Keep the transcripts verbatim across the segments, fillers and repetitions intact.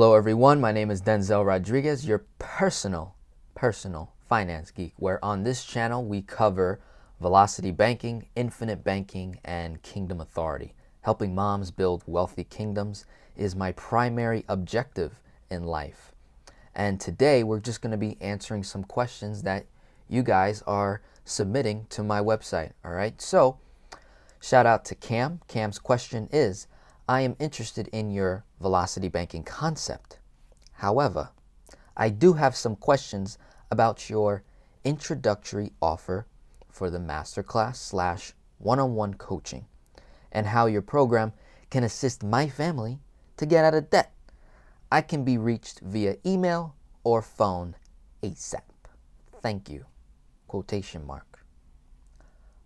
Hello everyone, my name is Denzel Rodriguez, your personal, personal finance geek, where on this channel we cover Velocity Banking, Infinite Banking, and Kingdom Authority. Helping moms build wealthy kingdoms is my primary objective in life. And today we're just going to be answering some questions that you guys are submitting to my website, all right? So, shout out to Cam. Cam's question is, I am interested in your velocity banking concept. However, I do have some questions about your introductory offer for the masterclass slash one-on-one coaching and how your program can assist my family to get out of debt. I can be reached via email or phone ASAP. Thank you. Quotation mark.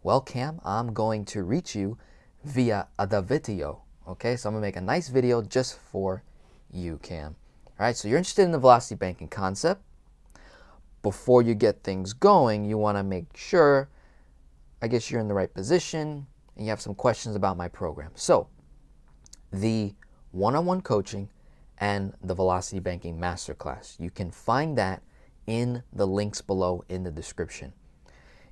Well, Cam, I'm going to reach you via Adavito. Okay, so I'm going to make a nice video just for you, Cam. All right, so you're interested in the velocity banking concept. Before you get things going, you want to make sure, I guess, you're in the right position and you have some questions about my program. So the one-on-one coaching and the velocity banking masterclass, you can find that in the links below in the description.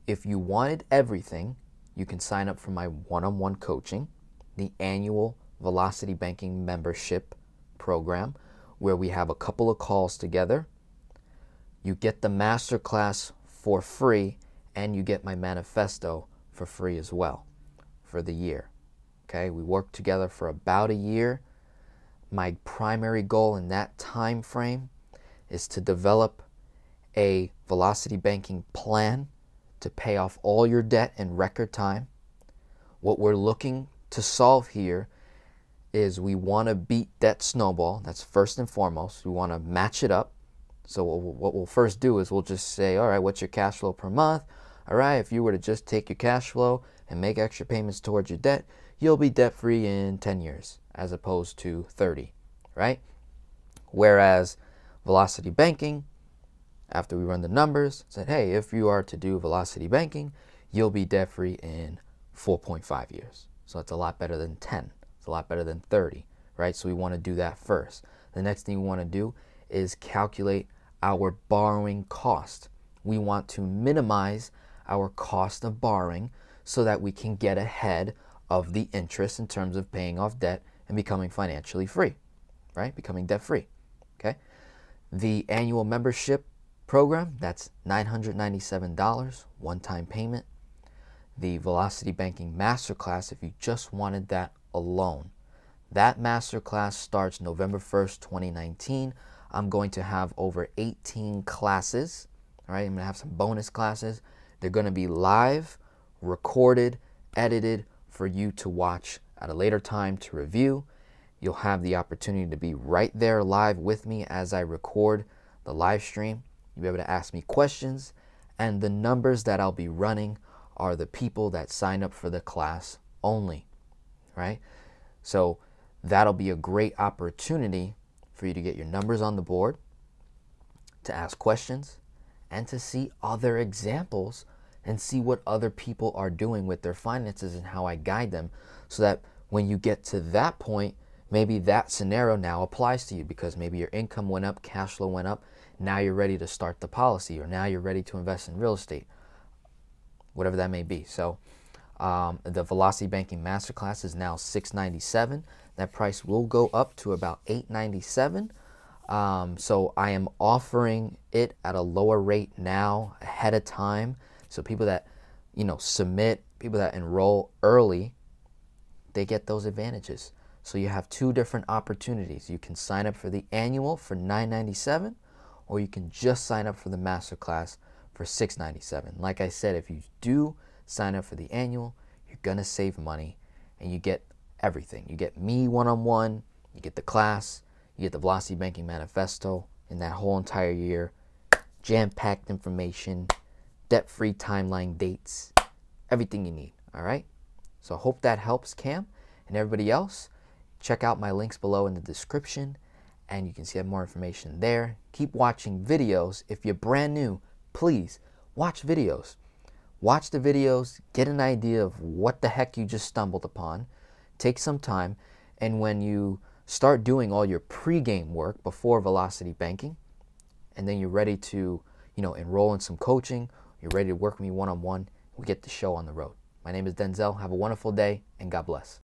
If you wanted everything, you can sign up for my one-on-one coaching, the annual Velocity Banking membership program, where we have a couple of calls together. You get the masterclass for free and you get my manifesto for free as well for the year. Okay, we worked together for about a year. My primary goal in that time frame is to develop a velocity banking plan to pay off all your debt in record time. What we're looking to solve here is we want to beat debt snowball. That's first and foremost. We want to match it up. So what we'll first do is we'll just say, all right, what's your cash flow per month? All right, if you were to just take your cash flow and make extra payments towards your debt, you'll be debt-free in ten years as opposed to thirty, right? Whereas velocity banking, after we run the numbers, said, hey, if you are to do velocity banking, you'll be debt-free in four point five years. So it's a lot better than ten. It's a lot better than thirty, right? So we want to do that first. The next thing we want to do is calculate our borrowing cost. We want to minimize our cost of borrowing so that we can get ahead of the interest in terms of paying off debt and becoming financially free, right? Becoming debt-free, okay? The annual membership program, that's nine hundred ninety-seven dollars, one-time payment. The Velocity Banking Masterclass, if you just wanted that alone. That masterclass starts November first, twenty nineteen. I'm going to have over eighteen classes. All right, I'm going to have some bonus classes. They're going to be live, recorded, edited for you to watch at a later time to review. You'll have the opportunity to be right there live with me as I record the live stream. You'll be able to ask me questions, and the numbers that I'll be running are the people that sign up for the class only, right? So that'll be a great opportunity for you to get your numbers on the board, to ask questions, and to see other examples and see what other people are doing with their finances and how I guide them, so that when you get to that point, maybe that scenario now applies to you, because maybe your income went up, cash flow went up, now you're ready to start the policy, or now you're ready to invest in real estate, whatever that may be. So um, the Velocity Banking Masterclass is now six ninety-seven. That price will go up to about eight ninety-seven. Um, so I am offering it at a lower rate now ahead of time. So people that, you know, submit, people that enroll early, they get those advantages. So you have two different opportunities. You can sign up for the annual for nine ninety-seven, or you can just sign up for the masterclass for six ninety-seven. Like I said, if you do sign up for the annual, you're gonna save money and you get everything. You get me one-on-one, you get the class, you get the Velocity Banking Manifesto, and that whole entire year, jam-packed information, debt-free timeline dates, everything you need, all right? So I hope that helps, Cam, and everybody else. Check out my links below in the description and you can see more information there. Keep watching videos. If you're brand new, please watch videos. Watch the videos, get an idea of what the heck you just stumbled upon. Take some time, and when you start doing all your pregame work before Velocity Banking, and then you're ready to, you know, enroll in some coaching. You're ready to work with me one-on-one. We get the show on the road. My name is Denzel. Have a wonderful day, and God bless.